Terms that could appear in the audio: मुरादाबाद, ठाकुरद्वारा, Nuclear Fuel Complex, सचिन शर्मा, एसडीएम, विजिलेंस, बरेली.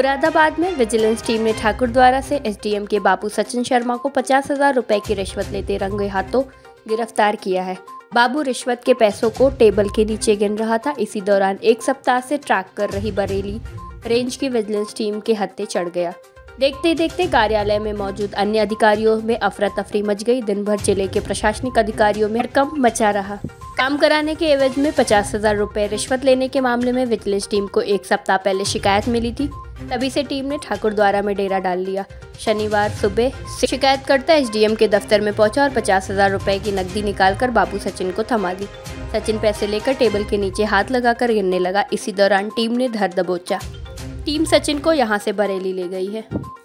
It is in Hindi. मुरादाबाद में विजिलेंस टीम ने ठाकुरद्वारा से एसडीएम के बापू सचिन शर्मा को 50,000 रुपए की रिश्वत लेते रंगे हाथों गिरफ्तार किया है। बाबू रिश्वत के पैसों को टेबल के नीचे गिन रहा था। इसी दौरान एक सप्ताह से ट्रैक कर रही बरेली रेंज की विजिलेंस टीम के हत्थे चढ़ गया। देखते देखते कार्यालय में मौजूद अन्य अधिकारियों में अफरा तफरी मच गई। दिन भर जिले के प्रशासनिक अधिकारियों में हड़कंप मचा रहा। काम कराने के एवज में 50,000 रुपए रिश्वत लेने के मामले में विजिलेंस टीम को एक सप्ताह पहले शिकायत मिली थी। तभी से टीम ने ठाकुरद्वारा में डेरा डाल लिया। शनिवार सुबह शिकायतकर्ता एसडीएम के दफ्तर में पहुंचा और 50,000 रुपए की नकदी निकालकर बाबू सचिन को थमा दी। सचिन पैसे लेकर टेबल के नीचे हाथ लगाकर गिनने लगा। इसी दौरान टीम ने धर दबोचा। टीम सचिन को यहां से बरेली ले गई है।